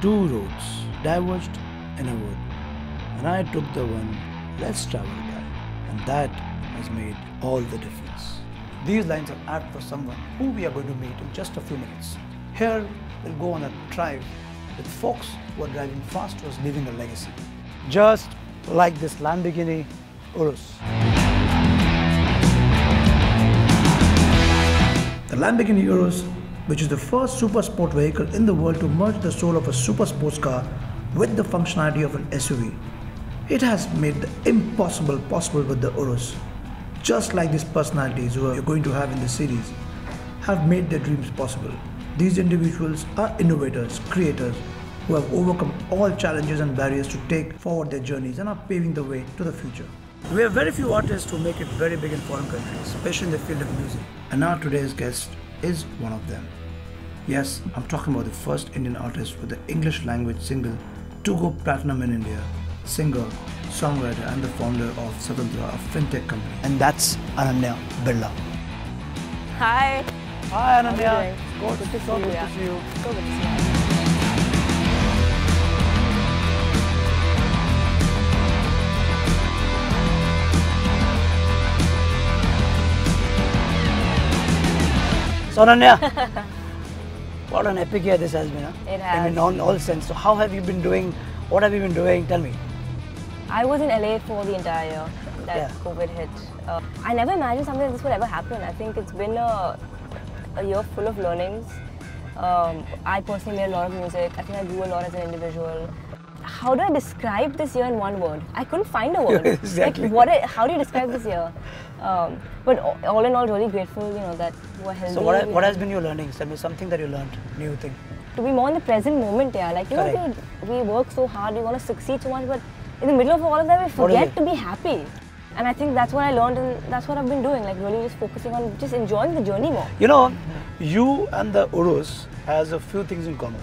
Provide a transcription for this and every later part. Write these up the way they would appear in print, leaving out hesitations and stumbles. Two roads diverged in a wood, and I took the one less traveled by, and that has made all the difference. These lines are apt for someone who we are going to meet in just a few minutes. Here we'll go on a drive with folks who are driving fast, who are leaving a legacy. Just like this Lamborghini Urus. The Lamborghini Urus, which is the first super sport vehicle in the world to merge the soul of a super sports car with the functionality of an SUV. It has made the impossible possible with the Urus. Just like these personalities who you're going to have in this series have made their dreams possible. These individuals are innovators, creators who have overcome all challenges and barriers to take forward their journeys and are paving the way to the future. We have very few artists who make it very big in foreign countries, especially in the field of music. And our today's guest is one of them. Yes, I'm talking about the first Indian artist with the English language single to go platinum in India, singer, songwriter and the founder of Svatantra, a fintech company. And that's Ananya Birla. Hi. Hi Ananya. Good to see you. So good to see you. So Ananya, what an epic year this has been, huh? It has. I mean, on all sense. So how have you been doing? What have you been doing? Tell me. I was in LA for the entire year that COVID hit. I never imagined something like this would ever happen. I think it's been a year full of learnings. I personally made a lot of music. I think I grew a lot as an individual. How do I describe this year in one word? I couldn't find a word. Exactly. Like, how do you describe this year? But all in all, really grateful, you know, that we're healthy. So what has been your learnings? Tell me something that you learned, new thing. To be more in the present moment, yeah. Like, you know, we work so hard, we want to succeed so much, but in the middle of all of that, we forget to be happy. And I think that's what I learned and that's what I've been doing. Like, really just focusing on just enjoying the journey more. You know, you and the Urus has a few things in common.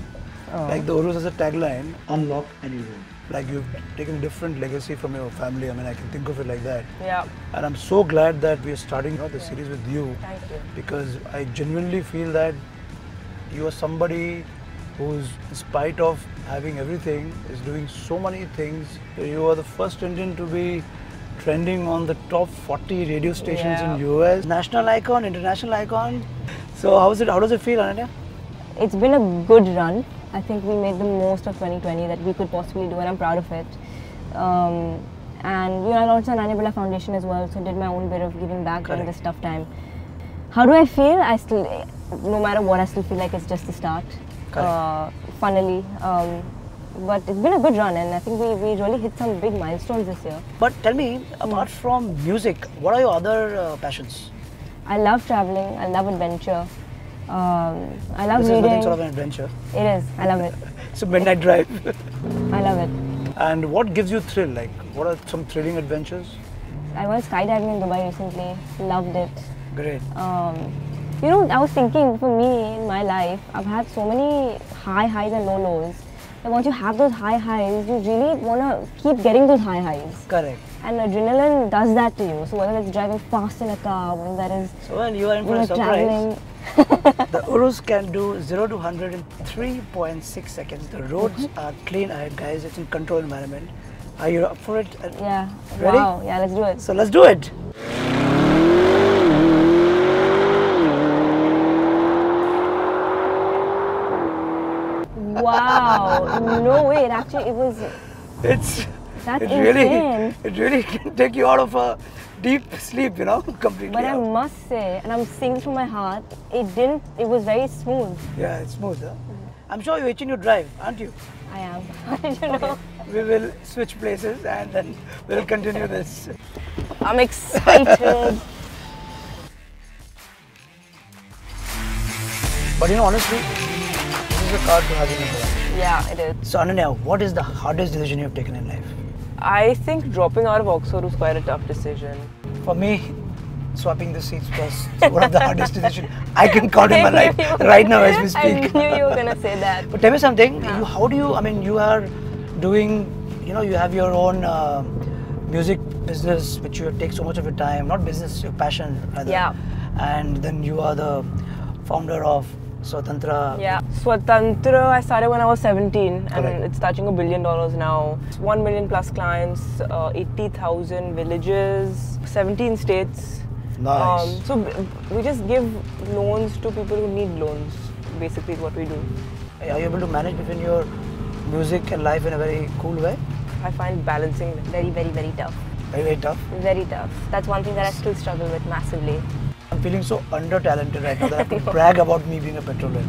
Oh. Like the Urus has a tagline, unlock any room. Like you've taken a different legacy from your family. I mean, I can think of it like that. Yeah. And I'm so glad that we are starting the series with you. Thank you. Because I genuinely feel that you are somebody who's, in spite of having everything, is doing so many things. You are the first Indian to be trending on the top 40 radio stations in US. National icon, international icon. So how does it feel, Ananya? It's been a good run. I think we made the most of 2020 that we could possibly do, and I'm proud of it. And we are also an Ananya Birla Foundation as well, so did my own bit of giving back during this tough time. How do I feel? I still, no matter what, I still feel like it's just the start. Funnily, but it's been a good run, and I think we really hit some big milestones this year. But tell me, apart from music, what are your other passions? I love traveling. I love adventure. I love reading. This is nothing sort of an adventure. It is. I love it. It's a midnight drive. I love it. And what gives you thrill? Like, what are some thrilling adventures? I went skydiving in Dubai recently. Loved it. Great. You know, I was thinking, for me, in my life, I've had so many high highs and low lows. And once you have those high highs, you really want to keep getting those high highs. Correct. And adrenaline does that to you. So whether it's driving fast in a car, whether that is you are in for a surprise. The Urus can do 0 to 100 in 3.6 seconds. The roads are clean, guys. It's in controlled environment. Are you up for it? Yeah. Ready? Wow. Yeah, let's do it. So let's do it. Wow. No way. It actually, it was... That's insane. It really can take you out of a deep sleep, you know, completely. But I must say, and I'm singing from my heart, it was very smooth. Yeah, it's smooth, huh? I'm sure you're itching to drive, aren't you? I am. How did you know? We will switch places and then we'll continue this. I'm excited. But you know, honestly, this is a car to have in your life. Yeah, it is. So Ananya, what is the hardest decision you've taken in life? I think dropping out of Oxford was quite a tough decision. For me, swapping the seats was one of the hardest decisions I can count in my life right now as we speak. I knew you were going to say that. But tell me something, how do you, I mean, you are doing, you know, you have your own music business which you take so much of your time, not business, your passion rather. Yeah. And then you are the founder of Svatantra. Yeah. Svatantra, I started when I was 17 and it's touching $1 billion now. 1 million plus clients, 80,000 villages, 17 states. Nice. So we just give loans to people who need loans, basically is what we do. Are you able to manage between your music and life in a very cool way? I find balancing very, very tough. Very tough? Very tough. That's one thing that I still struggle with massively. I'm feeling so under-talented right now that I have to brag about me being a petrolhead.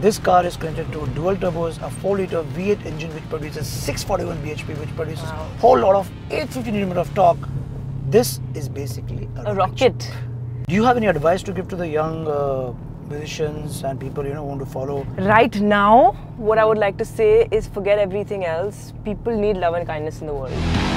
This car is connected to dual turbos, a 4-litre V8 engine which produces 641 bhp, which produces a whole lot of 850 Nm of torque. This is basically a rocket. Do you have any advice to give to the young musicians and people want to follow? Right now, what I would like to say is forget everything else. People need love and kindness in the world.